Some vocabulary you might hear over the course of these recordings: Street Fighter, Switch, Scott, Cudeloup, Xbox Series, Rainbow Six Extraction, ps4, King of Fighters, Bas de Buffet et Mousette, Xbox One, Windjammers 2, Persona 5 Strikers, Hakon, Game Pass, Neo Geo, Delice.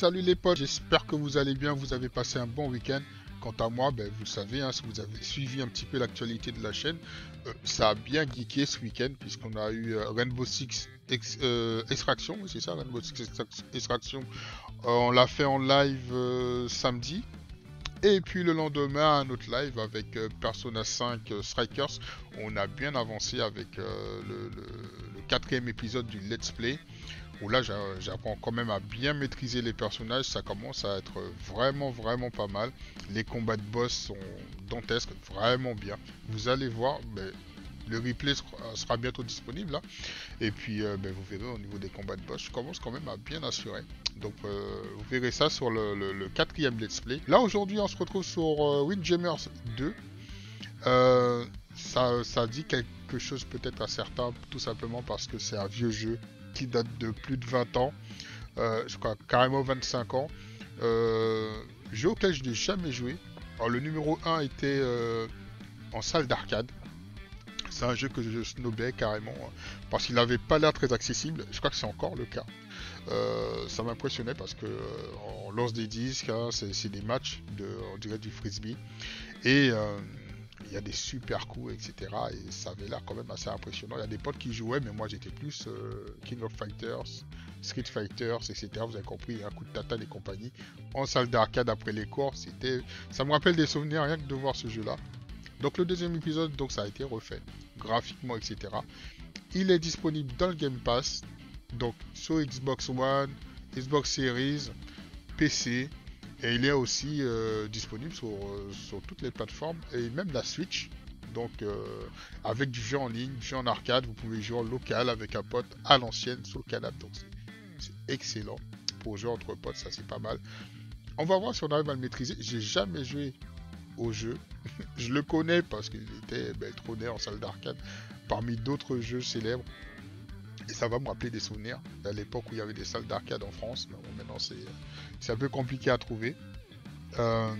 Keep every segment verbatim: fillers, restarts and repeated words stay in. Salut les potes, j'espère que vous allez bien, vous avez passé un bon week-end. Quant à moi, ben, vous le savez, hein, si vous avez suivi un petit peu l'actualité de la chaîne, euh, ça a bien geeké ce week-end, puisqu'on a eu euh, Rainbow Six ex, euh, Extraction, c'est ça, Rainbow Six Extraction, euh, on l'a fait en live euh, samedi, et puis le lendemain, un autre live avec euh, Persona cinq euh, Strikers, on a bien avancé avec euh, le, le, le quatrième épisode du Let's Play, où là j'apprends quand même à bien maîtriser les personnages, ça commence à être vraiment vraiment pas mal. Les combats de boss sont dantesques, vraiment bien. Vous allez voir, ben, le replay sera bientôt disponible là. Et puis euh, ben, vous verrez au niveau des combats de boss, je commence quand même à bien assurer. Donc euh, vous verrez ça sur le, le, le quatrième let's play. Là aujourd'hui on se retrouve sur euh, Windjammers deux. Euh, ça, ça dit quelque chose peut-être à certains, tout simplement parce que c'est un vieux jeu qui date de plus de vingt ans, euh, je crois carrément vingt-cinq ans, euh, jeu auquel je n'ai jamais joué. Alors le numéro un était euh, en salle d'arcade, c'est un jeu que je snobais carrément, hein, parce qu'il n'avait pas l'air très accessible, je crois que c'est encore le cas. Euh, ça m'impressionnait parce que euh, on lance des disques, hein, c'est des matchs, de, on dirait du frisbee, et euh, il y a des super coups, et cetera. Et ça avait l'air quand même assez impressionnant. Il y a des potes qui jouaient, mais moi j'étais plus euh, King of Fighters, Street Fighters, et cetera. Vous avez compris, un coup de tatane et compagnie. En salle d'arcade après les cours, c'était... ça me rappelle des souvenirs rien que de voir ce jeu-là. Donc le deuxième épisode, donc ça a été refait, graphiquement, et cetera. Il est disponible dans le Game Pass, donc sur Xbox One, Xbox Series, P C... Et il est aussi euh, disponible sur, euh, sur toutes les plateformes et même la Switch. Donc euh, avec du jeu en ligne, du jeu en arcade, vous pouvez jouer en local avec un pote à l'ancienne sur le canapé. Donc c'est excellent pour jouer entre potes, ça c'est pas mal. On va voir si on arrive à le maîtriser. J'ai jamais joué au jeu. Je le connais parce qu'il était ben, trôné en salle d'arcade parmi d'autres jeux célèbres. Et ça va me rappeler des souvenirs à l'époque où il y avait des salles d'arcade en France. Mais bon, maintenant c'est un peu compliqué à trouver. Euh,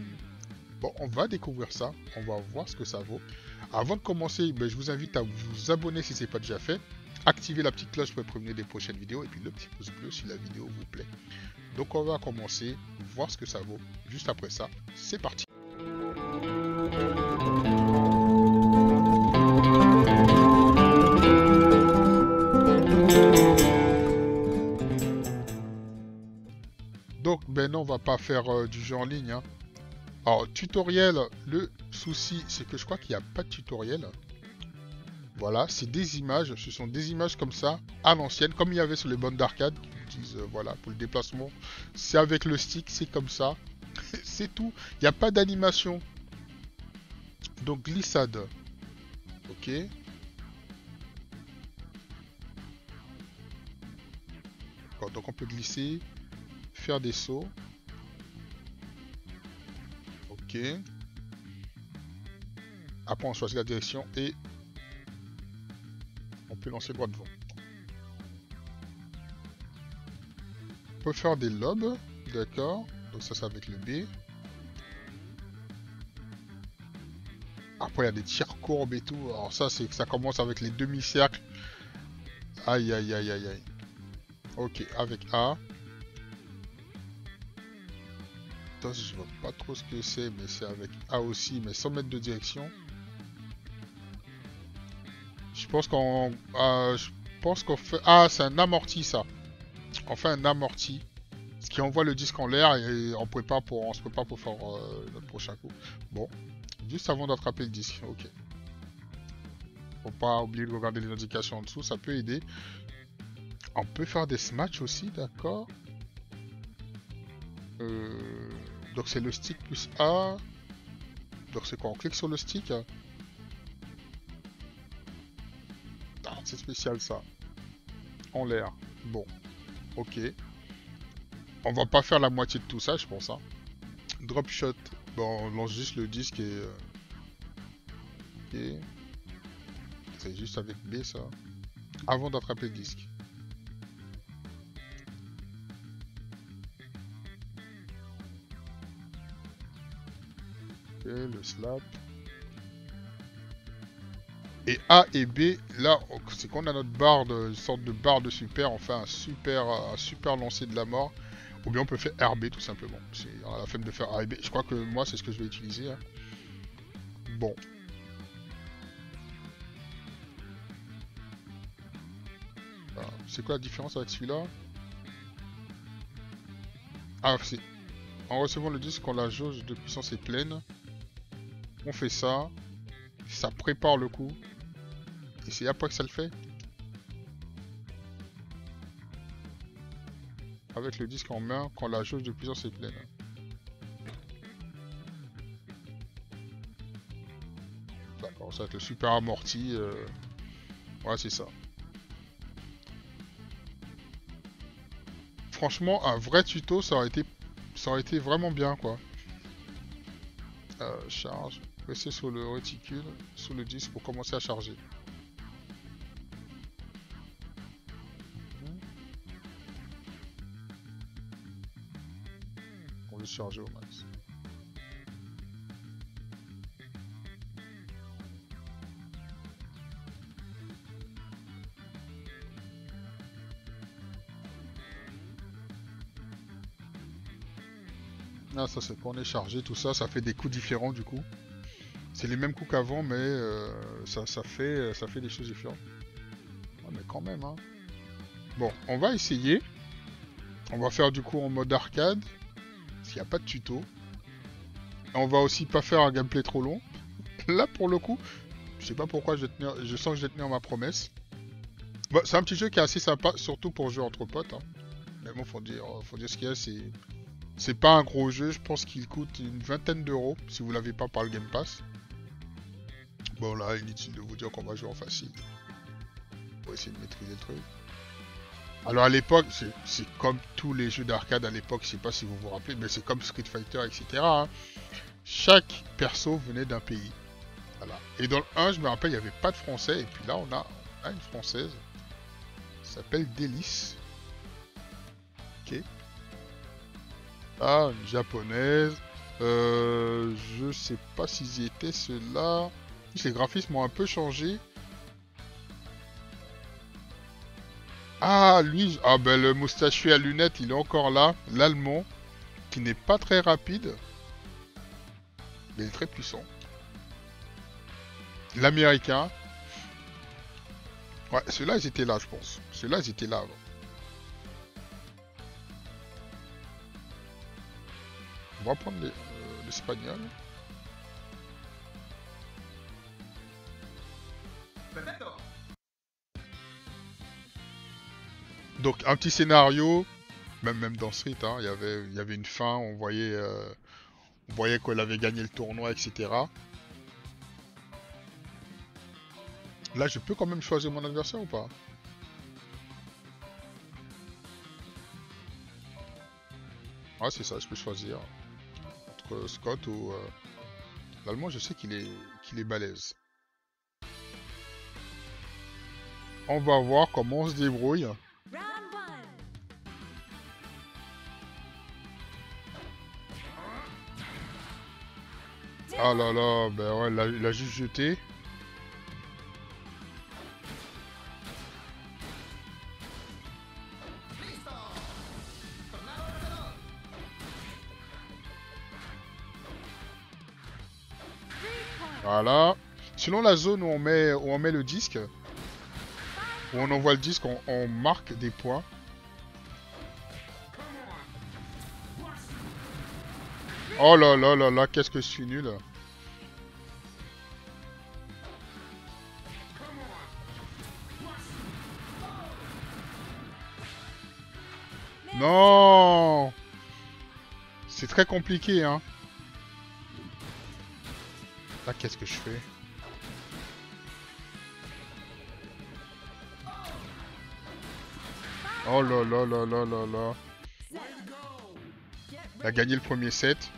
bon, on va découvrir ça. On va voir ce que ça vaut. Avant de commencer, ben, je vous invite à vous abonner si ce n'est pas déjà fait. Activez la petite cloche pour être prévenu des prochaines vidéos. Et puis le petit pouce bleu si la vidéo vous plaît. Donc on va commencer, voir ce que ça vaut. Juste après ça, c'est parti. Ben non, on va pas faire euh, du jeu en ligne. Hein. Alors, tutoriel, le souci, c'est que je crois qu'il n'y a pas de tutoriel. Voilà, c'est des images. Ce sont des images comme ça, à l'ancienne, comme il y avait sur les bandes d'arcade. Qui disent, euh, voilà, pour le déplacement, c'est avec le stick, c'est comme ça. C'est tout. Il n'y a pas d'animation. Donc, glissade. Ok. Alors, donc, on peut glisser. Faire des sauts. Ok. Après on choisit la direction et on peut lancer droit devant. On peut faire des lobes, d'accord. Donc ça c'est avec le B. Après il y a des tirs courbes et tout. Alors ça c'est que ça commence avec les demi-cercles. Aïe aïe aïe aïe aïe. Ok, avec A. Je vois pas trop ce que c'est, mais c'est avec A aussi, mais sans mettre de direction. Je pense qu'on euh, je pense qu'on fait... Ah, c'est un amorti, ça. On fait un amorti. Ce qui envoie le disque en l'air et on, prépare pour... on se prépare pour faire euh, notre prochain coup. Bon. Juste avant d'attraper le disque. Ok. Faut pas oublier de regarder les indications en dessous, ça peut aider. On peut faire des smash aussi, d'accord. Euh... Donc c'est le stick plus A. Donc c'est quoi? On clique sur le stick. Ah, c'est spécial ça. En l'air. Bon. Ok. On va pas faire la moitié de tout ça, je pense. Hein. Drop shot. Bon, on lance juste le disque et... et... c'est juste avec B ça. Avant d'attraper le disque. Le slap et A et B, là c'est qu'on a notre barre de une sorte de barre de super, on fait un super un super lancer de la mort, Ou bien on peut faire R B tout simplement. C'est à la flemme de faire R B. Je crois que moi c'est ce que je vais utiliser. Hein. Bon. Voilà. C'est quoi la différence avec celui-là? Ah, c'est... En recevant le disque, quand la jauge de puissance est pleine, on fait ça, ça prépare le coup, et c'est après que ça le fait. Avec le disque en main, quand la jauge de puissance est pleine. D'accord, ça va être le super amorti. Euh... Ouais, c'est ça. Franchement, un vrai tuto, ça aurait été... Ça aurait été vraiment bien, quoi. Euh, charge. Pressez sur le réticule, sous le disque pour commencer à charger. On le charge au max. Ah, ça c'est quand on est chargé, tout ça, ça fait des coups différents du coup. C'est les mêmes coups qu'avant, mais euh, ça, ça, fait, ça fait des choses différentes. Ouais, mais quand même, hein. Bon, on va essayer. On va faire du coup en mode arcade, s'il n'y a pas de tuto. Et on va aussi pas faire un gameplay trop long. Là, pour le coup, je sais pas pourquoi je, vais tenir, je sens que je vais tenir ma promesse. Bon, c'est un petit jeu qui est assez sympa, surtout pour jouer entre potes. Hein. Mais bon, faut dire, faut dire ce qu'il y a, c'est... C'est pas un gros jeu, je pense qu'il coûte une vingtaine d'euros, si vous l'avez pas par le Game Pass. Bon là, inutile de vous dire qu'on va jouer en facile. Pour essayer de maîtriser le truc. Alors à l'époque, c'est comme tous les jeux d'arcade à l'époque, je sais pas si vous vous rappelez, mais c'est comme Street Fighter, et cetera. Hein. Chaque perso venait d'un pays. Voilà. Et dans le un, je me rappelle, il n'y avait pas de français, et puis là, on a, on a une française. Ça s'appelle Delice. Ok. Ah, une japonaise. Euh, je sais pas s'ils y étaient ceux-là. Les graphismes ont un peu changé. Ah, lui, ah ben le moustachu à lunettes, il est encore là. L'allemand, qui n'est pas très rapide, mais il est très puissant. L'américain. Ouais, ceux-là, ils étaient là, je pense. Ceux-là, ils étaient là avant. On va prendre l'espagnol. Les, euh, Donc un petit scénario, même même dans Street, hein, y avait, y avait une fin, on voyait, euh, on voyait qu'elle avait gagné le tournoi, et cetera. Là, je peux quand même choisir mon adversaire ou pas? Ah, c'est ça, je peux choisir. Scott ou... Euh... L'allemand, je sais qu'il est qu'il est balèze. On va voir comment on se débrouille. Ah là là, ben ouais, il a, il a juste jeté. Voilà. Selon la zone où on met, où on met le disque, où on envoie le disque, on, on marque des points. Oh là là là là, qu'est-ce que je suis nul. Non! C'est très compliqué, hein. Ah, qu'est-ce que je fais? Oh là là là là là là. Il a gagné le premier set.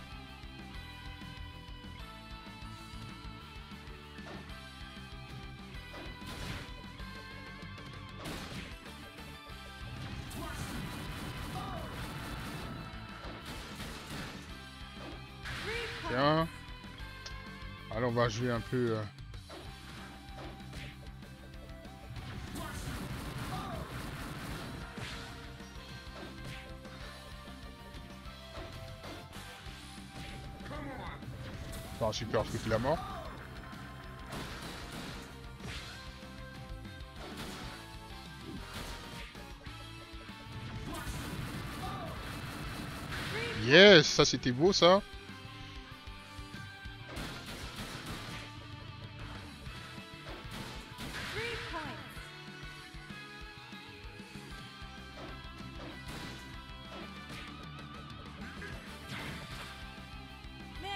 Bien. Alors on va jouer un peu... Euh... Enfin, super, je fais la mort. Yes, ça c'était beau ça.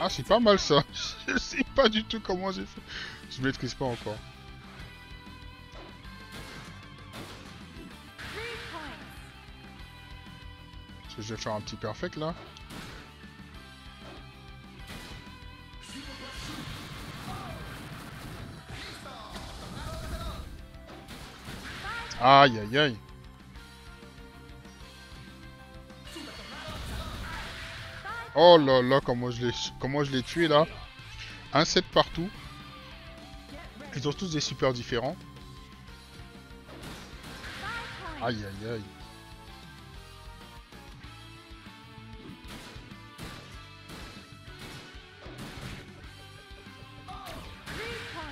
Ah, c'est pas mal ça. Je sais pas du tout comment j'ai fait. Je maîtrise pas encore. Je vais faire un petit perfect là. Aïe aïe aïe. Oh là là, comment je l'ai comment je l'ai tué là. Un set partout. Ils ont tous des supers différents. Aïe aïe aïe.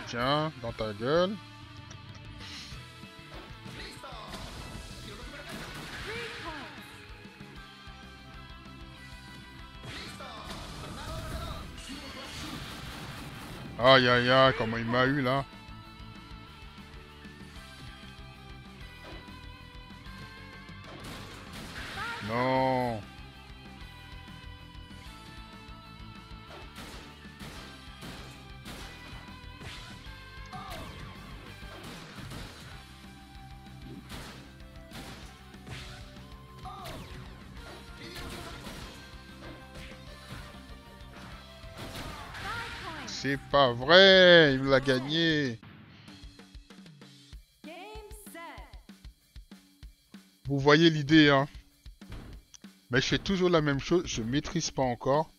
Tiens, dans ta gueule. Aïe aïe aïe, comment il m'a eu là. Non. C'est pas vrai, il l'a gagné. Vous voyez l'idée, hein. Mais je fais toujours la même chose, je maîtrise pas encore.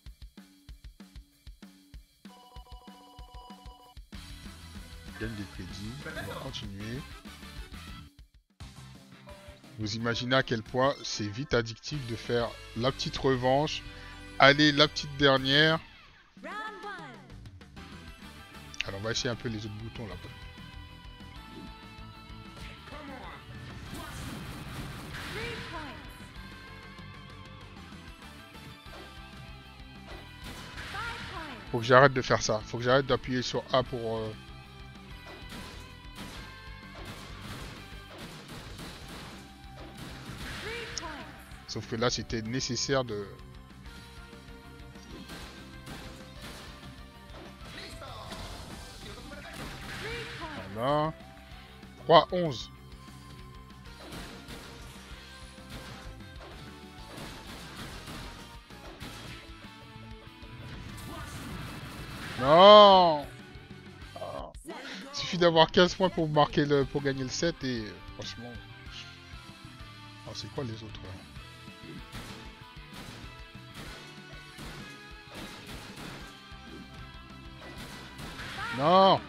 Je gagne des crédits, on va continuer. Vous imaginez à quel point c'est vite addictif de faire la petite revanche, aller la petite dernière. Alors on va essayer un peu les autres boutons là-bas. Faut que j'arrête de faire ça. Faut que j'arrête d'appuyer sur A pour... Euh... Sauf que là c'était nécessaire de... trois, onze. Non, oh. Il suffit d'avoir quinze points pour marquer le, pour gagner le set et franchement. Oh, c'est quoi les autres? Non.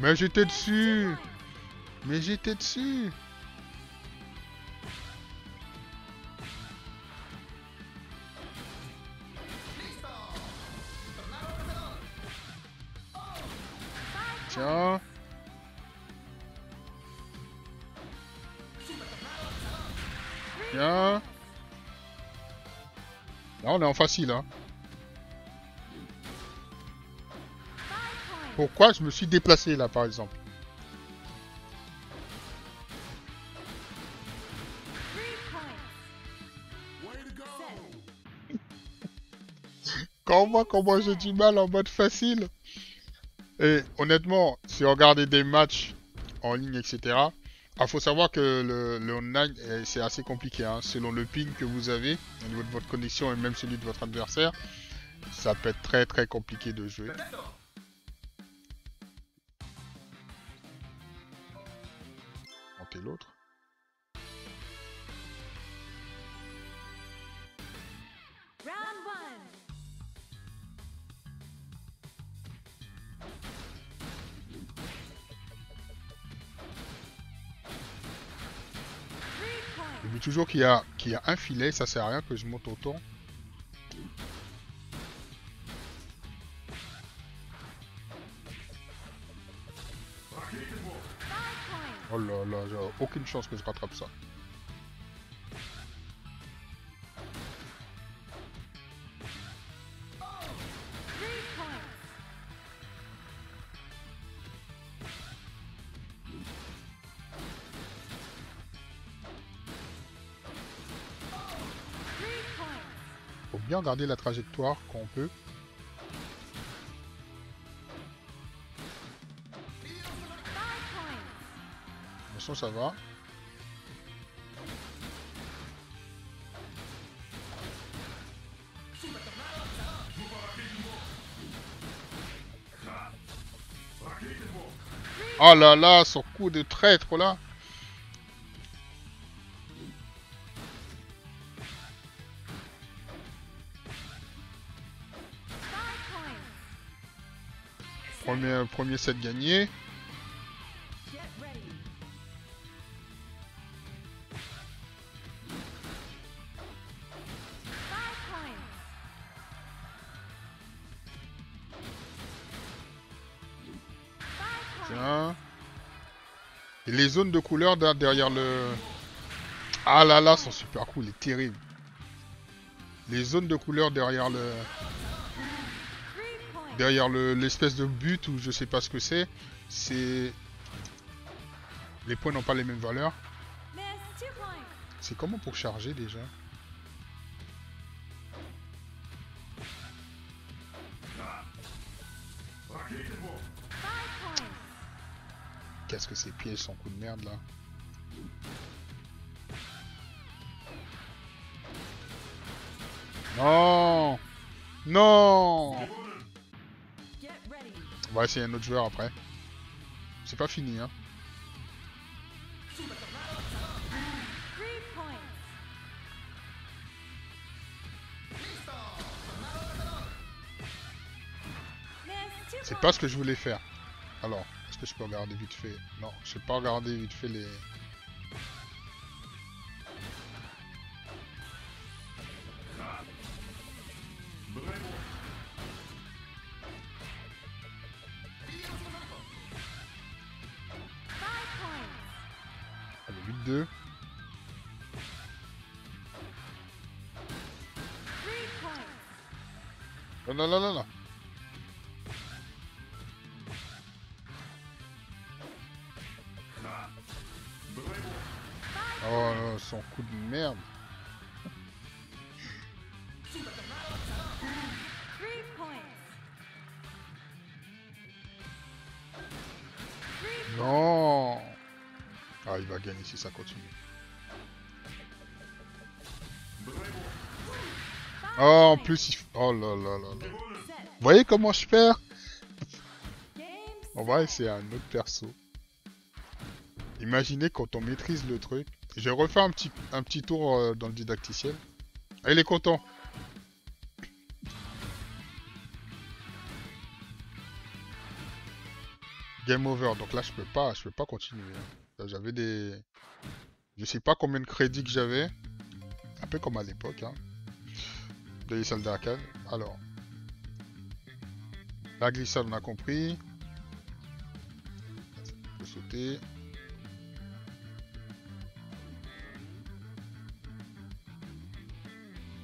Mais j'étais dessus. Mais j'étais dessus. Tiens. Tiens. Là, on est en facile, hein. Pourquoi je me suis déplacé là par exemple? Quand moi, quand moi j'ai du mal en mode facile. Et honnêtement, si on regardait des matchs en ligne, et cetera. Il faut savoir que le, le online c'est assez compliqué, hein, selon le ping que vous avez au niveau de votre connexion et même celui de votre adversaire. Ça peut être très très compliqué de jouer. L'autre. J'oublie toujours qu'il y a, qu'il y a un filet, ça sert à rien que je monte autant. Oh là là, j'ai aucune chance que je rattrape ça. Faut bien garder la trajectoire quand on peut. Ça va. Oh là là, son coup de traître là. Premier, premier set gagné. Les zones de couleur derrière le... Ah là là, sont super cool, est terrible. Les zones de couleur derrière le... Derrière le l'espèce de but ou je sais pas ce que c'est. C'est... Les points n'ont pas les mêmes valeurs. C'est comment pour charger déjà? Qu'est-ce que ces pièges sont coup de merde là? Non, non. On va essayer un autre joueur après. C'est pas fini hein. C'est pas ce que je voulais faire. Alors. Est-ce que je peux regarder vite fait? Non, je peux pas regarder vite fait les... Allez, huit deux. Non, non, non, non, non. Son coup de merde. Non. Ah, il va gagner si ça continue. Oh, en plus il... Oh là là là là. Vous voyez comment je perds? On va essayer un autre perso. Imaginez quand on maîtrise le truc. Je refais un petit, un petit tour dans le didacticiel. Ah, il est content. Game over. Donc là, je peux pas, je peux pas continuer. J'avais des... Je sais pas combien de crédits que j'avais. Un peu comme à l'époque. Hein. Dans les salles d'arcade. Alors. La glissade, on a compris. On peut sauter.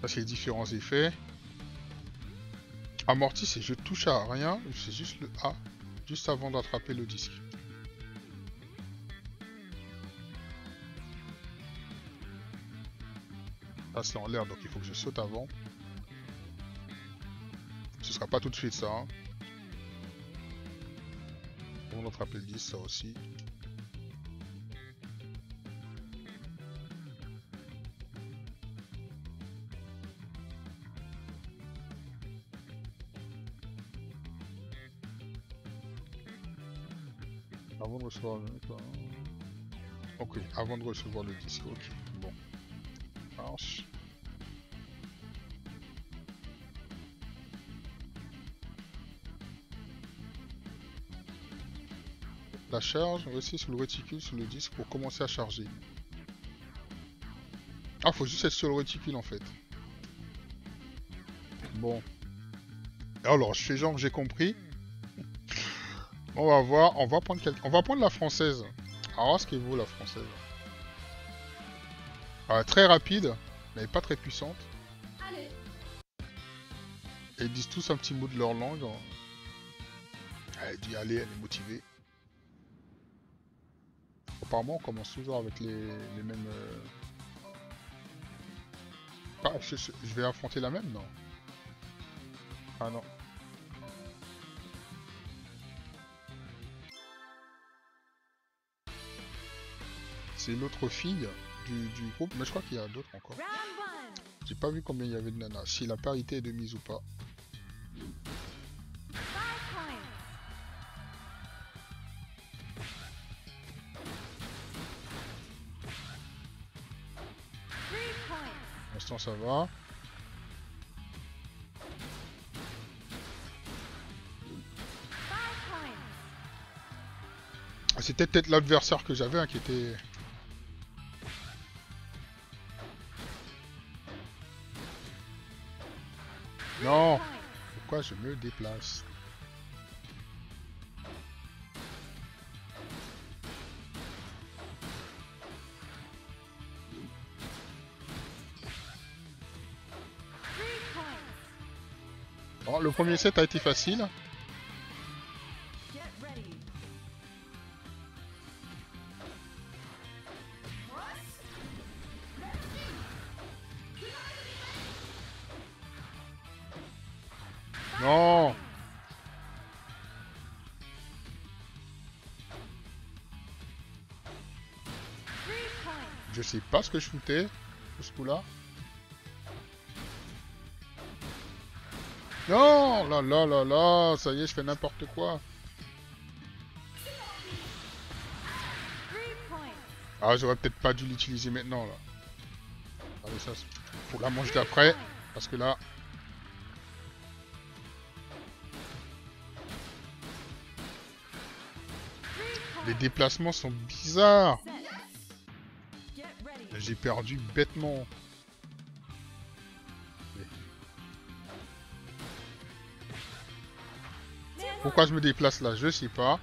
Ça c'est les différents effets. Amorti, c'est je touche à rien, c'est juste le A, juste avant d'attraper le disque. Ça c'est en l'air, donc il faut que je saute avant. Ce sera pas tout de suite ça. Hein. Avant d'attraper le disque, ça aussi. Avant de recevoir le... Ok, avant de recevoir le disque, ok, bon. Marche. La charge, restez sous le réticule, sous le disque pour commencer à charger. Ah, faut juste être sur le réticule en fait. Bon. Alors, je fais genre que j'ai compris. On va voir, on va prendre quelqu'un. On va prendre la française. Alors, ce qu'elle vaut la française. Euh, très rapide, mais pas très puissante. Allez. Et ils disent tous un petit mot de leur langue. Elle dit allez, elle est motivée. Apparemment, on commence toujours avec les, les mêmes. Ah, je, je vais affronter la même, non? Ah non. C'est l'autre fille du, du groupe, mais je crois qu'il y a d'autres encore. J'ai pas vu combien il y avait de nanas, si la parité est de mise ou pas. Pour l'instant ça va. Ah, c'était peut-être l'adversaire que j'avais hein, qui était... Non, pourquoi je me déplace? Bon, le premier set a été facile. Non. Je sais pas ce que je foutais de ce coup-là. Non, là, là, là, là, ça y est, je fais n'importe quoi. Ah, j'aurais peut-être pas dû l'utiliser maintenant là. Ah mais ça, pour la manche d'après, parce que là. Les déplacements sont bizarres. J'ai perdu bêtement. Pourquoi je me déplace là? Je sais pas.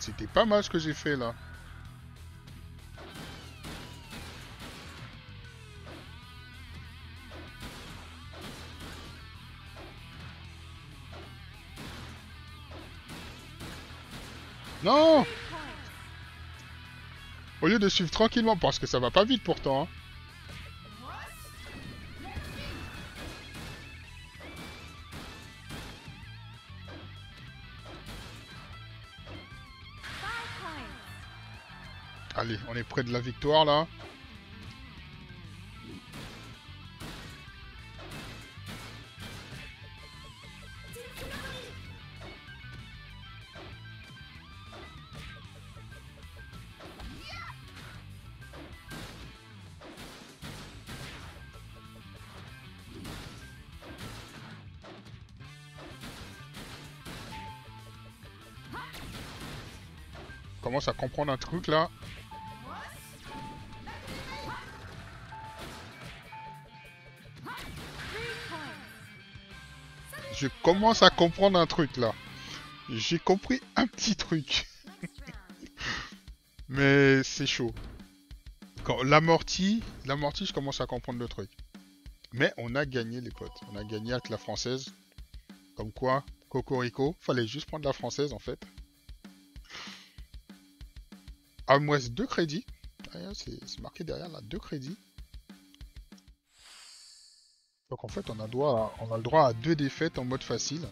C'était pas mal ce que j'ai fait là. Non! Au lieu de suivre tranquillement, parce que ça va pas vite pourtant. Hein. Allez, on est près de la victoire là. Je commence à comprendre un truc là. Je commence à comprendre un truc là. J'ai compris un petit truc. Mais c'est chaud. Quand l'amorti, l'amorti, je commence à comprendre le truc. Mais on a gagné les potes. On a gagné avec la française. Comme quoi, cocorico. Fallait juste prendre la française en fait. Ah, moi c'est deux crédits. C'est marqué derrière là, deux crédits. Donc en fait on a, droit à, on a le droit à deux défaites en mode facile.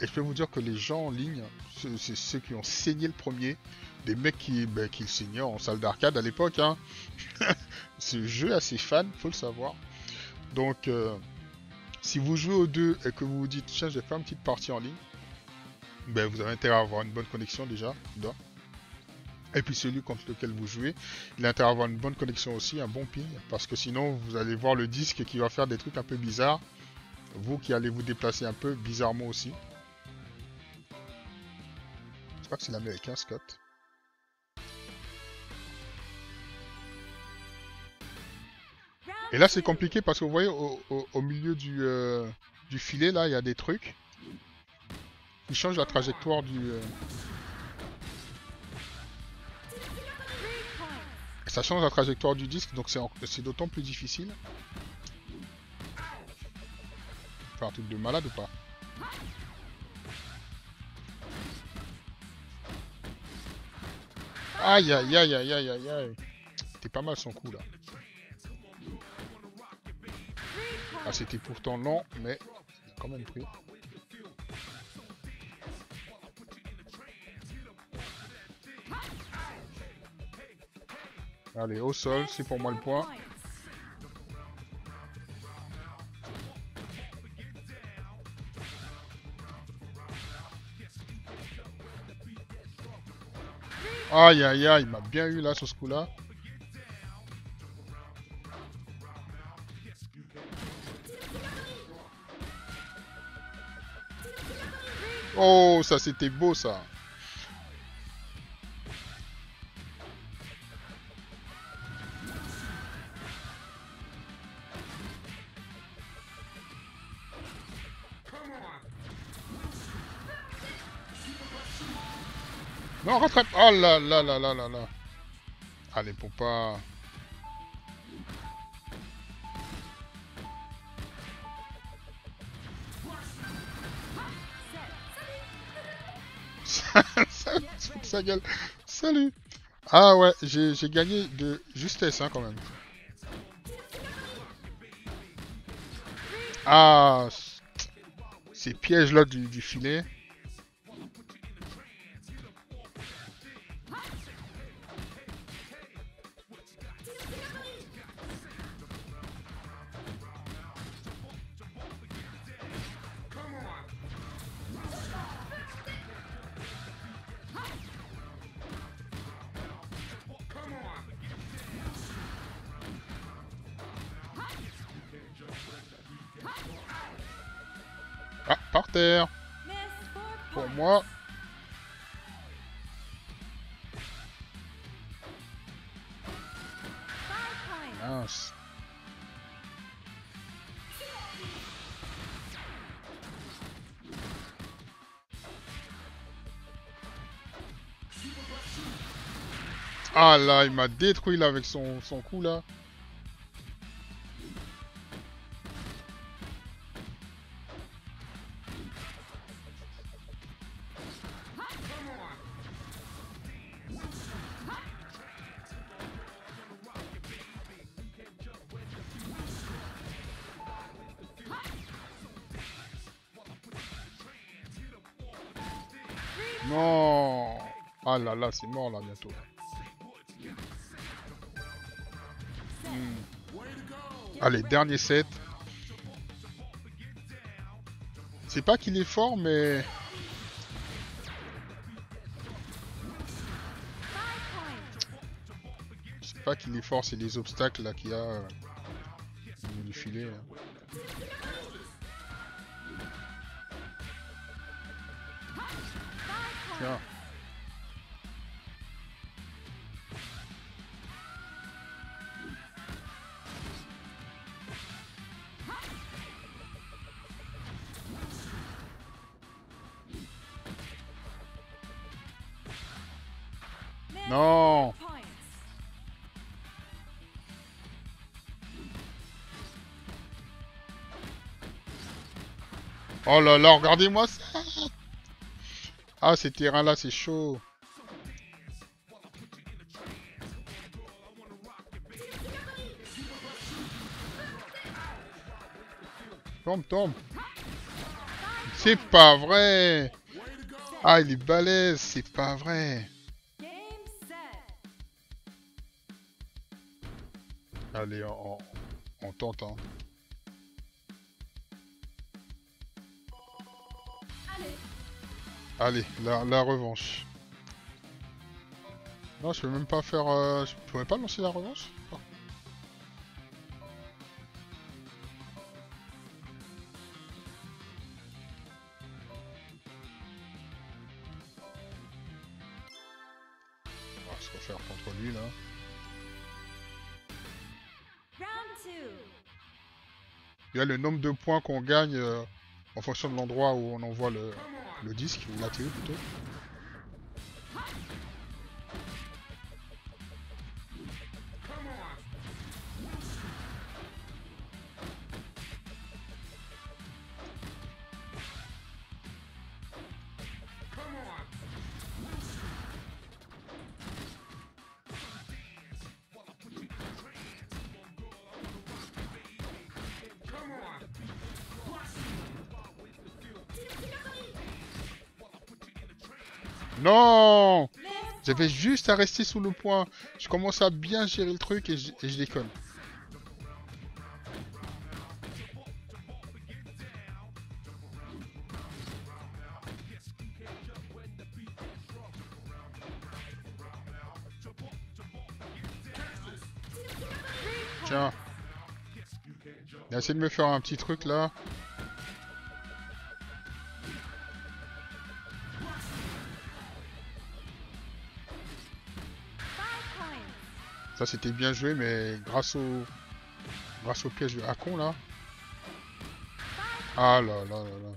Et je peux vous dire que les gens en ligne, c'est ceux, ceux qui ont saigné le premier, des mecs qui, ben, qui le saignaient en salle d'arcade à l'époque, hein. Ce jeu a ses fans, faut le savoir. Donc euh, si vous jouez aux deux et que vous vous dites tiens je vais faire une petite partie en ligne, ben, vous avez intérêt à avoir une bonne connexion déjà. et puis celui contre lequel vous jouez, il a intérêt à avoir une bonne connexion aussi, un bon ping, parce que sinon vous allez voir le disque qui va faire des trucs un peu bizarres, vous qui allez vous déplacer un peu bizarrement aussi. Je crois que c'est l'américain, Scott. Et là c'est compliqué parce que vous voyez au, au, au milieu du, euh, du filet là il y a des trucs qui changent la trajectoire du... Euh... Ça change la trajectoire du disque, donc c'est d'autant plus difficile. Faire un truc de malade ou pas? Aïe aïe aïe aïe aïe aïe aïe. C'était pas mal son coup là. Ah, c'était pourtant lent, mais il a quand même pris. Allez, au sol, c'est pour moi le point. Aïe aïe aïe, il m'a bien eu là sur ce coup là. Oh, ça c'était beau ça. Non, rattrape. Oh là là là là là là. Allez, pour pas... Sa gueule. Salut. Ah ouais, j'ai gagné de justesse hein, quand même. Ah, ces pièges là du, du filet. Ah, par terre. Pour moi. Mince. Ah là, il m'a détruit là avec son, son coup là. Non. Ah là là, c'est mort là bientôt. Hmm. Allez, dernier set. C'est pas qu'il est fort, mais... C'est pas qu'il est fort, c'est les obstacles là qu'il y a... au niveau du filet là. Tiens. Non. Oh là là, regardez-moi ça. Ah, ces terrains-là, c'est chaud. Tombe, tombe. C'est pas vrai. Ah, il est balèze, c'est pas vrai. Allez, on, on tente, hein. Allez, la, la revanche. Non, je peux même pas faire... Euh... Je pourrais pas lancer la revanche oh. On va se refaire contre lui, là. Il y a le nombre de points qu'on gagne euh, en fonction de l'endroit où on envoie le, le disque, ou la télé plutôt. Non, j'avais juste à rester sous le point. Je commence à bien gérer le truc et je, et je déconne. Tiens. Il a essayé de me faire un petit truc là. Ça c'était bien joué, mais grâce au grâce au piège de Hakon là. Ah là là là là.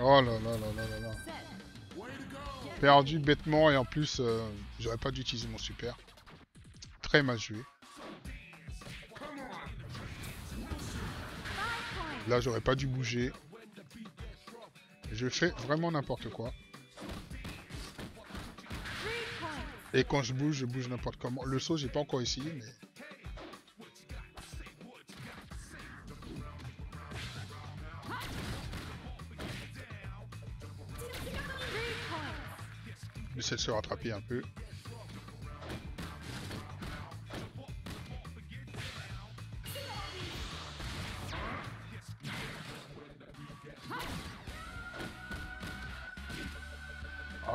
Oh là là là là là là. Perdu bêtement et en plus euh, j'aurais pas dû utiliser mon super. Très mal joué. Là, j'aurais pas dû bouger. Je fais vraiment n'importe quoi. Et quand je bouge, je bouge n'importe comment. Le saut, j'ai pas encore essayé, mais... J'essaie de se rattraper un peu.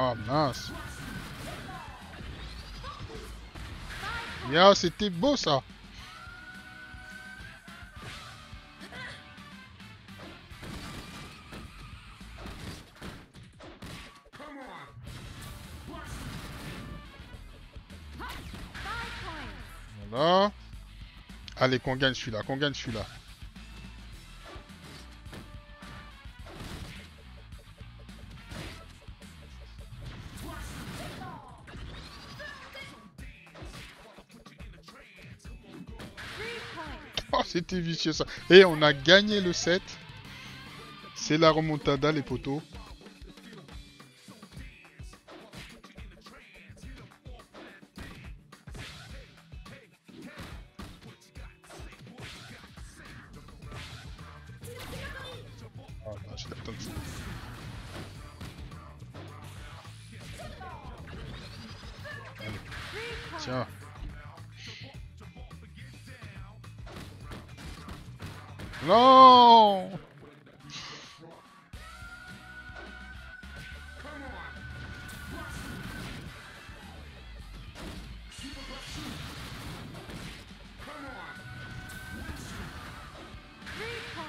Ah mince. Yeah, c'était beau ça. Voilà. Allez, qu'on gagne celui-là, qu'on gagne celui-là. C'était vicieux ça. Et on a gagné le set. C'est la remontada les poteaux. Oh non, je l'attends de ça. Allez. Tiens. Non.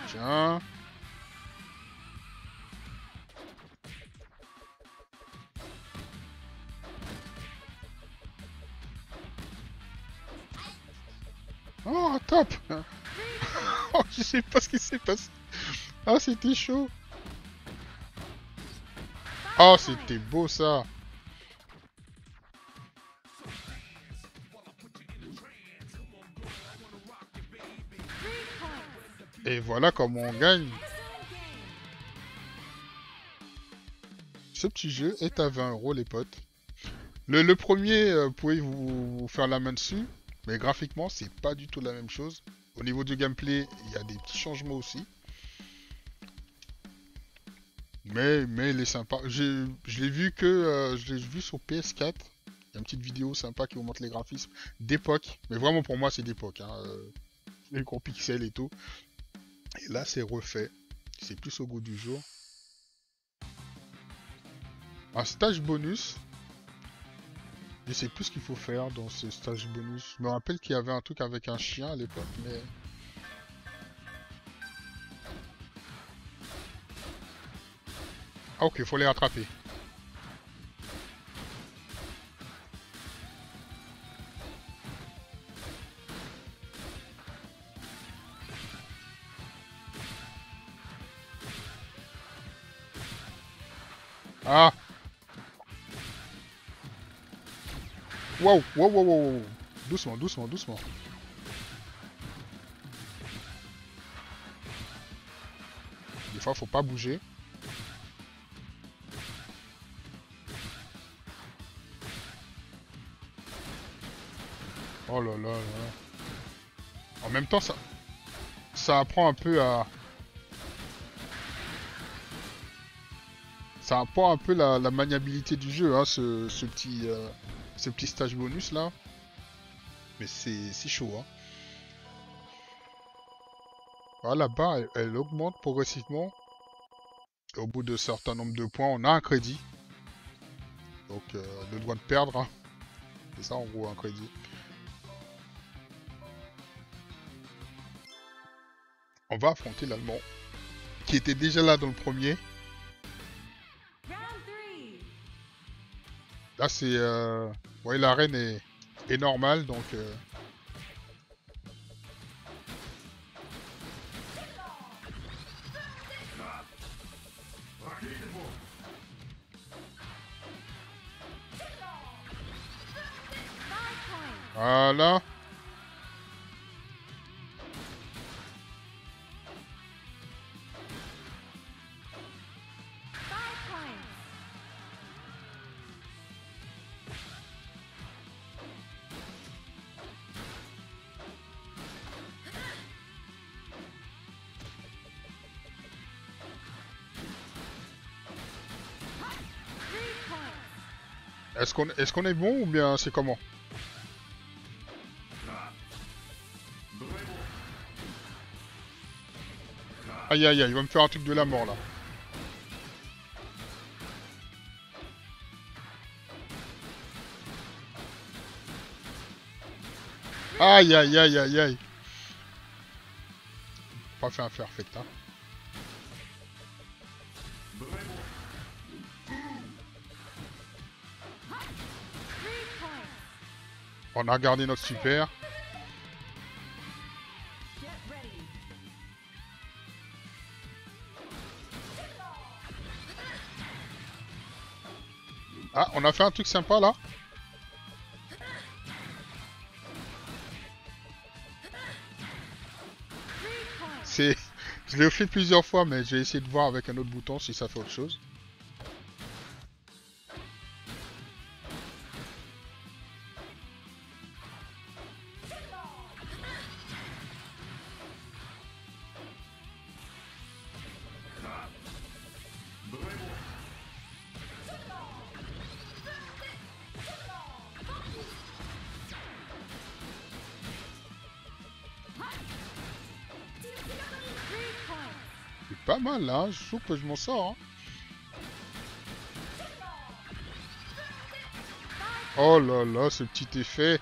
Tiens. Oh, top. Je sais pas ce qui s'est passé. Ah, c'était chaud. Ah, c'était beau ça. Et voilà comment on gagne. Ce petit jeu est à vingt euros les potes. Le, le premier, euh, pouvez vous, vous faire la main dessus. Mais graphiquement, c'est pas du tout la même chose. Au niveau du gameplay, il y a des petits changements aussi. Mais, mais il est sympa. Je l'ai vu que... Euh, je l'ai vu sur P S quatre. Il y a une petite vidéo sympa qui vous montre les graphismes d'époque. Mais vraiment pour moi c'est d'époque. Hein. Les gros pixels et tout. Et là c'est refait. C'est plus au goût du jour. Un stage bonus. Je sais plus ce qu'il faut faire dans ce stage bonus. Je me rappelle qu'il y avait un truc avec un chien à l'époque, mais... Ah ok, faut les rattraper. Ah! Wow, wow, wow, wow, doucement, doucement, doucement. Des fois, faut pas bouger. Oh là là là. En même temps, ça, ça apprend un peu à, ça apprend un peu la, la maniabilité du jeu, hein, ce, ce petit. Euh... Ce petit stage bonus là. Mais c'est si chaud hein. Ah, la barre elle, elle augmente progressivement. Et au bout d'un certain nombre de points on a un crédit. Donc euh, on a le droit de perdre. Hein. C'est ça en gros un crédit. On va affronter l'Allemand. Qui était déjà là dans le premier. Là c'est... Euh... Ouais, l'arène est, est normale, donc... Euh... Voilà. Est-ce qu'on est-ce qu'on est bon ou bien c'est comment? Aïe aïe aïe, il va me faire un truc de la mort là. Aïe aïe aïe aïe aïe. Pas fait un perfect hein. On a gardé notre super. Ah, on a fait un truc sympa là. C'est... Je l'ai fait plusieurs fois, mais j'ai essayé de voir avec un autre bouton si ça fait autre chose. Pas mal là, hein. Je trouve que je m'en sors. Hein. Oh là là, ce petit effet.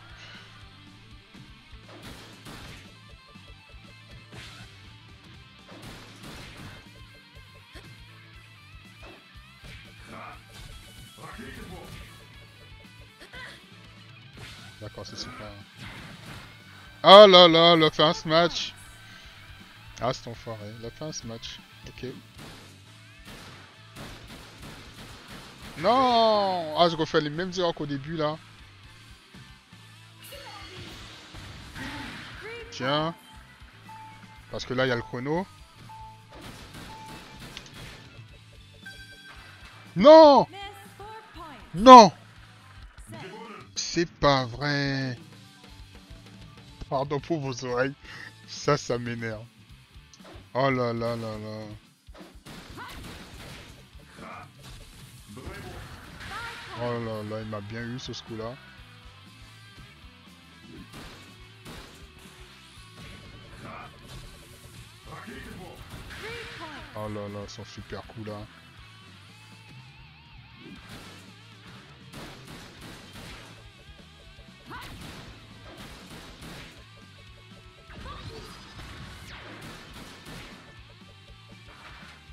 D'accord, c'est super. Oh là là, le fin ce match. Ah, c'est enfoiré, il a fait un smash. Ok. Non! Ah, je refais les mêmes erreurs qu'au début là. Tiens. Parce que là, il y a le chrono. Non! Non! C'est pas vrai. Pardon pour vos oreilles. Ça, ça m'énerve. Oh là là là là. Oh là là, il m'a bien eu sur ce coup-là. Oh là là, son super coup là.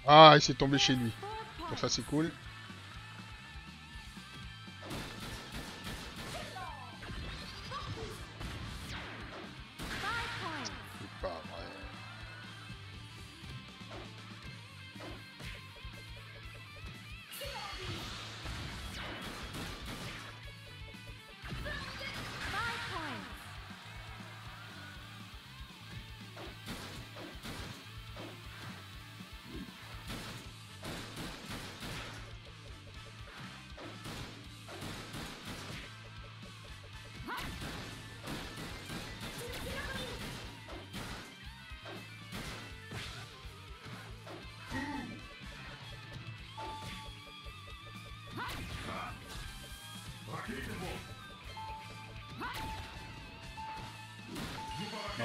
Ah, il s'est tombé chez lui. Donc ça c'est cool.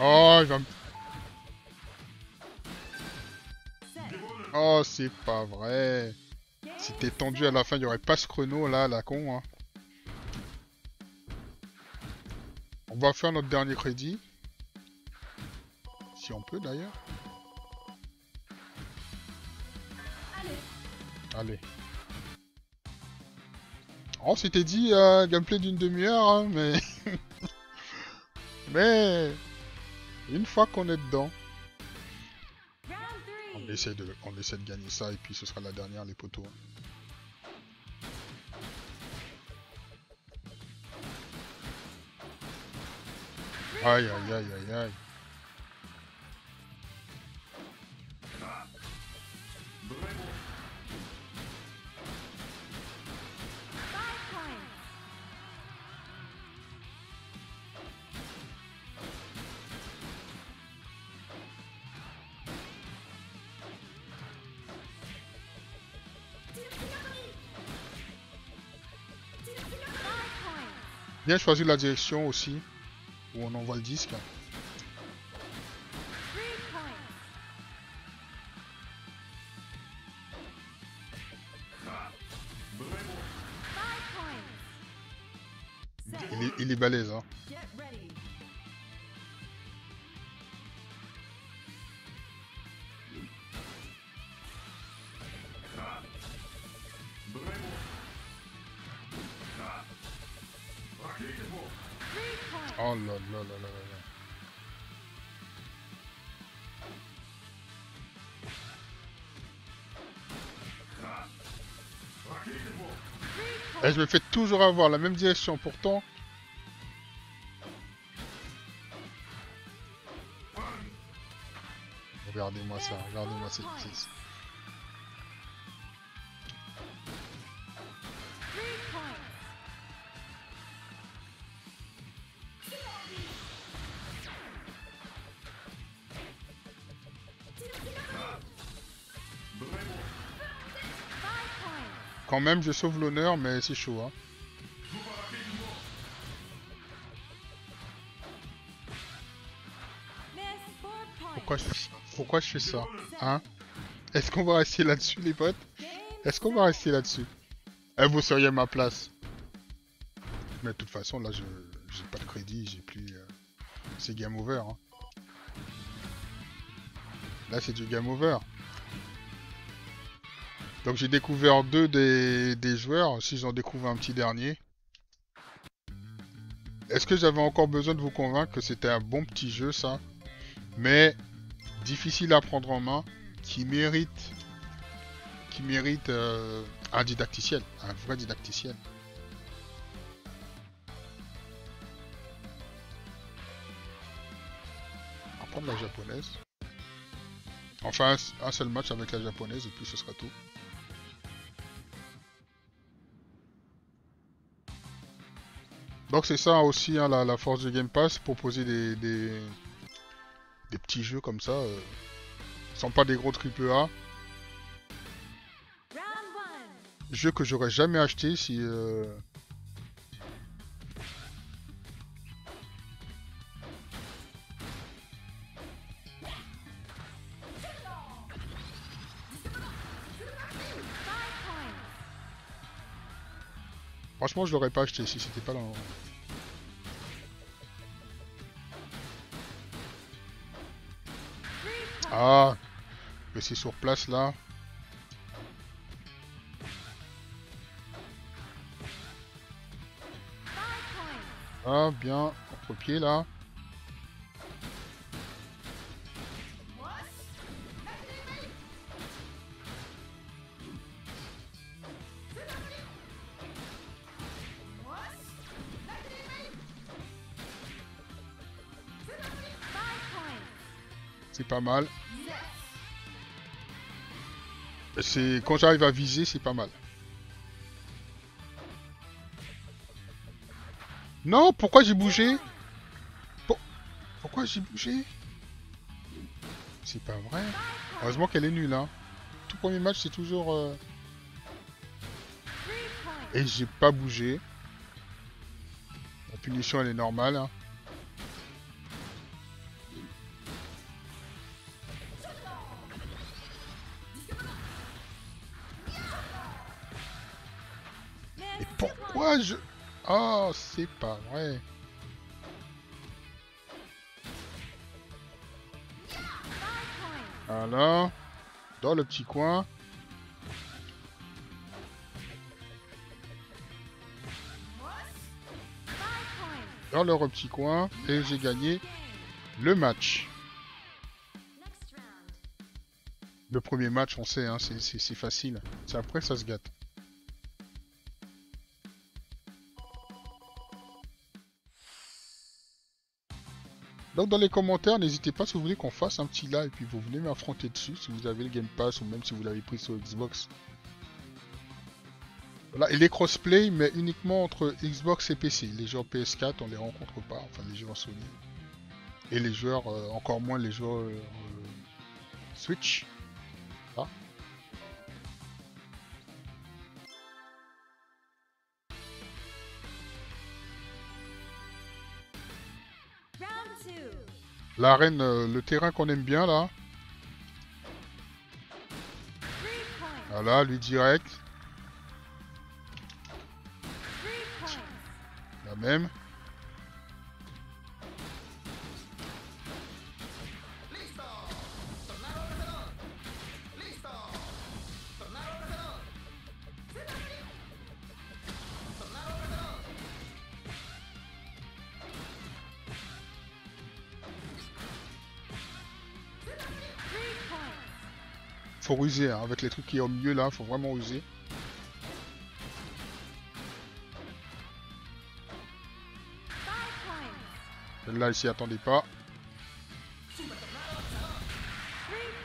Oh, il va me... Oh, c'est pas vrai. C'était tendu à la fin, il n'y aurait pas ce chrono là, la con. Hein. On va faire notre dernier crédit. Si on peut d'ailleurs. Allez. On s'était dit euh, gameplay d'une demi-heure, hein, mais... mais... Une fois qu'on est dedans, on essaie, de, on essaie de gagner ça et puis ce sera la dernière, les poteaux. Aïe aïe aïe aïe aïe. Bien choisi la direction aussi où on envoie le disque. Il est, il est balèze, hein. Oh là là là là là. Et je me fais toujours avoir la même direction pourtant. Regardez-moi ça, regardez-moi cette piste. Quand même, je sauve l'honneur, mais c'est chaud, hein. Pourquoi je, pourquoi je fais ça, hein? Est-ce qu'on va rester là-dessus, les potes? Est-ce qu'on va rester là-dessus? Eh, vous seriez à ma place. Mais de toute façon, là, je j'ai pas de crédit, j'ai plus... Euh... C'est game over, hein. Là, c'est du game over. Donc j'ai découvert deux des, des joueurs, si j'en découvre un petit dernier. Est-ce que j'avais encore besoin de vous convaincre que c'était un bon petit jeu, ça? Mais difficile à prendre en main, qui mérite, qui mérite euh, un didacticiel, un vrai didacticiel. On va prendre la japonaise. Enfin, un seul match avec la japonaise et puis ce sera tout. Donc c'est ça aussi, hein, la, la force du Game Pass, proposer des, des, des petits jeux comme ça, euh, sans pas des gros triple A. Jeu que j'aurais jamais acheté si... Euh... Franchement, je l'aurais pas acheté si c'était pas là. Ah, mais c'est sur place là. Ah, bien, contre-pied là. C'est pas mal. C'est quand j'arrive à viser, c'est pas mal. Non, pourquoi j'ai bougé? Pour... Pourquoi j'ai bougé? C'est pas vrai. Heureusement qu'elle est nulle, hein. Tout premier match, c'est toujours... Euh... Et j'ai pas bougé. La punition, elle est normale, hein. Je... Oh, c'est pas vrai. Voilà. Dans le petit coin. Dans leur petit coin. Et j'ai gagné le match. Le premier match, on sait, hein, c'est facile. C'est après, ça se gâte. Donc dans les commentaires, n'hésitez pas si vous voulez qu'on fasse un petit live et puis vous venez m'affronter dessus si vous avez le Game Pass ou même si vous l'avez pris sur Xbox. Voilà, et les crossplay, mais uniquement entre Xbox et P C. Les joueurs P S quatre, on les rencontre pas, enfin les joueurs Sony. Et les joueurs, euh, encore moins les joueurs euh, Switch. Voilà. L'arène, euh, le terrain qu'on aime bien là. Voilà, lui direct. La même. Faut user, hein, avec les trucs qui est au milieu là, faut vraiment user. Là, ici, attendez pas.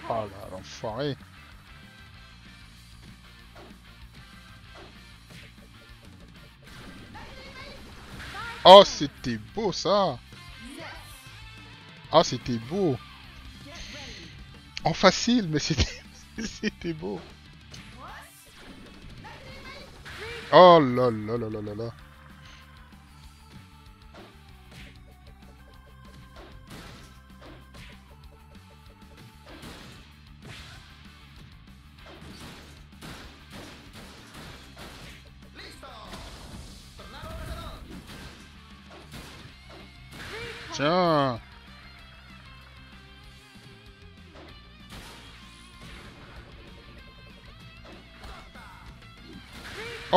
Ah là, l'enfoiré. Oh, c'était beau ça. Ah, c'était beau. En facile, mais c'était... C'était beau. Oh là là là là là là. Tiens.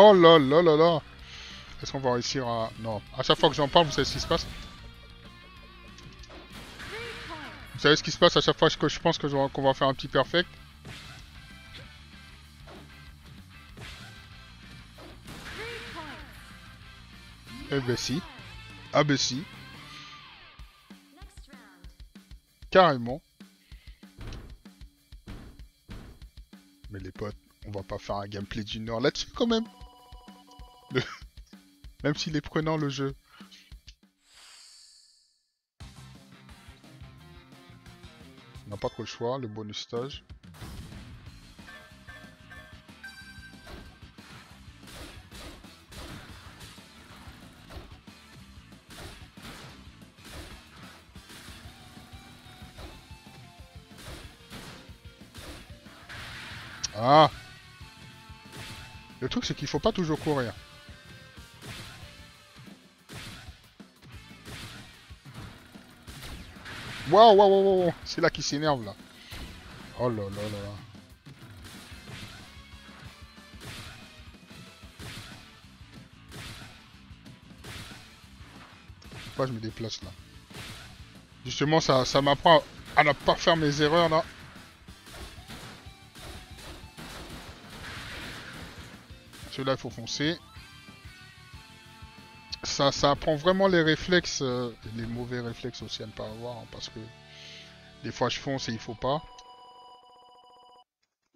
Oh là là là là. Est-ce qu'on va réussir à... Non. À chaque fois que j'en parle, vous savez ce qui se passe? Vous savez ce qui se passe à chaque fois que je pense qu'on va faire un petit perfect? Eh ben si. Ah ben si. Carrément. Mais les potes, on va pas faire un gameplay d'une heure là-dessus quand même. Le... Même s'il est prenant le jeu. On n'a pas trop le choix, le bonus stage. Ah. Le truc, c'est qu'il faut pas toujours courir. Waouh, waouh, waouh, waouh. C'est là qu'il s'énerve, là. Oh là là là là. Pourquoi je me déplace, là? Justement, ça, ça m'apprend à ne pas faire mes erreurs, là. Celui-là, il faut foncer. Ça, ça apprend vraiment les réflexes, euh, les mauvais réflexes aussi à ne pas avoir, hein, parce que des fois je fonce et il faut pas.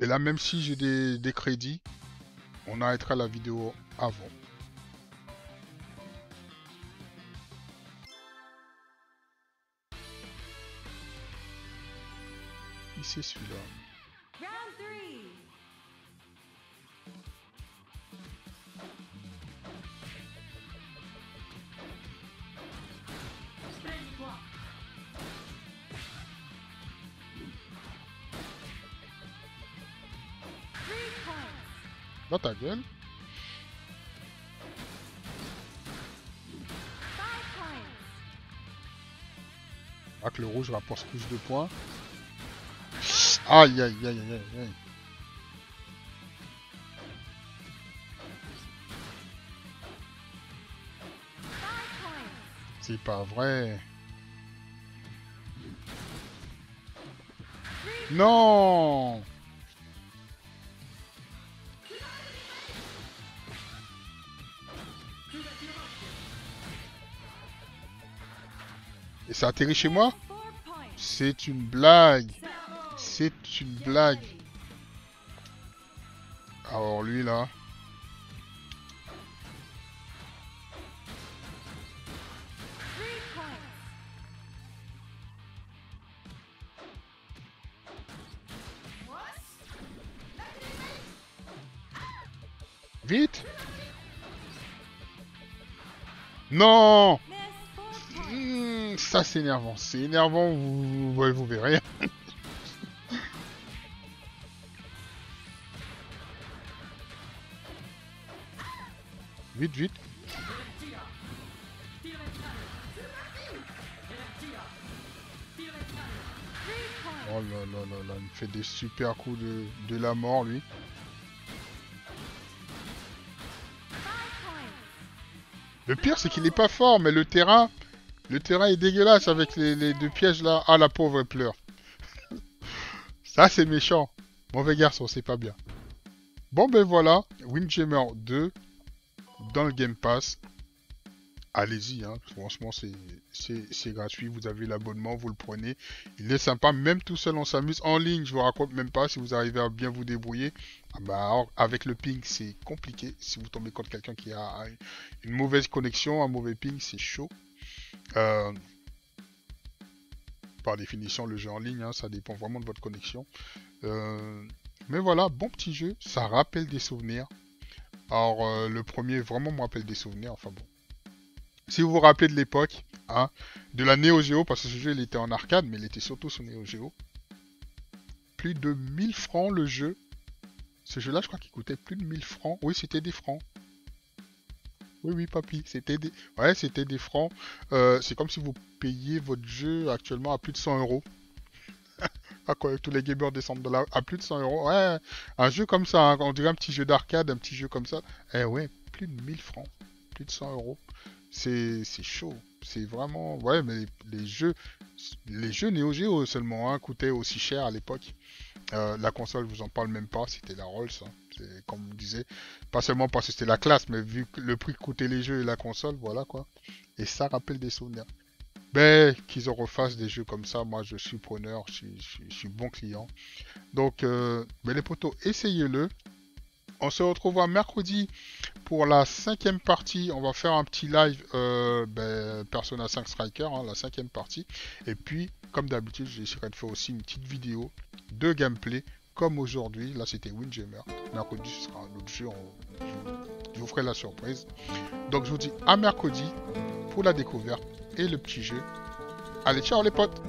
Et là, même si j'ai des, des crédits, on arrêtera la vidéo avant. Et c'est celui-là. Dans ta gueule. Ah, que le rouge rapporte plus de points. Aïe, aïe, aïe, aïe, aïe. C'est pas vrai. Non. Ça atterrit chez moi? C'est une blague. C'est une blague. Alors lui là. Vite. Non. Ça c'est énervant, c'est énervant, vous, vous, vous verrez. Vite, vite. Oh là là là là, il me fait des super coups de, de la mort lui. Le pire c'est qu'il n'est pas fort, mais le terrain... Le terrain est dégueulasse avec les, les deux pièges là. Ah, la pauvre, elle pleure. Ça, c'est méchant. Mauvais garçon, c'est pas bien. Bon, ben voilà. Windjammers deux dans le Game Pass. Allez-y, hein. Franchement, c'est gratuit. Vous avez l'abonnement, vous le prenez. Il est sympa. Même tout seul, on s'amuse. En ligne, je vous raconte même pas. Si vous arrivez à bien vous débrouiller, ah bah, avec le ping, c'est compliqué. Si vous tombez contre quelqu'un qui a une mauvaise connexion, un mauvais ping, c'est chaud. Euh, par définition le jeu en ligne, hein, ça dépend vraiment de votre connexion, euh, mais voilà, bon petit jeu, ça rappelle des souvenirs. Alors euh, le premier vraiment me rappelle des souvenirs, enfin bon, si vous vous rappelez de l'époque, hein, de la Neo Geo, parce que ce jeu il était en arcade mais il était surtout sur Neo Geo. Plus de mille francs le jeu, ce jeu là je crois qu'il coûtait plus de mille francs, oui c'était des francs. Oui, oui, papy, c'était des... Ouais, c'était des francs. Euh, c'est comme si vous payiez votre jeu actuellement à plus de cent euros. Ah, quoi, tous les gamers descendent de là à plus de cent euros. Ouais, un jeu comme ça, hein, on dirait un petit jeu d'arcade, un petit jeu comme ça. Eh ouais, plus de mille francs, plus de cent euros. C'est chaud. C'est vraiment... Ouais, mais les, les jeux... Les jeux Neo Geo seulement, hein, coûtaient aussi cher à l'époque. Euh, la console, je vous en parle même pas, c'était la Rolls, hein. Comme je disais, pas seulement parce que c'était la classe, mais vu que le prix que coûtaient les jeux et la console, voilà quoi. Et ça rappelle des souvenirs. Ben, qu'ils en refassent des jeux comme ça, moi je suis preneur, je suis, je suis, je suis bon client. Donc, euh, ben les potos, essayez-le. On se retrouvera mercredi pour la cinquième partie. On va faire un petit live euh, ben, Persona cinq Strikers, hein, la cinquième partie. Et puis, comme d'habitude, j'essaierai de faire aussi une petite vidéo de gameplay. Comme aujourd'hui, là c'était Windjammers. Mercredi ce sera un autre jeu, on... je vous ferai la surprise. Donc je vous dis à mercredi pour la découverte et le petit jeu. Allez, ciao les potes!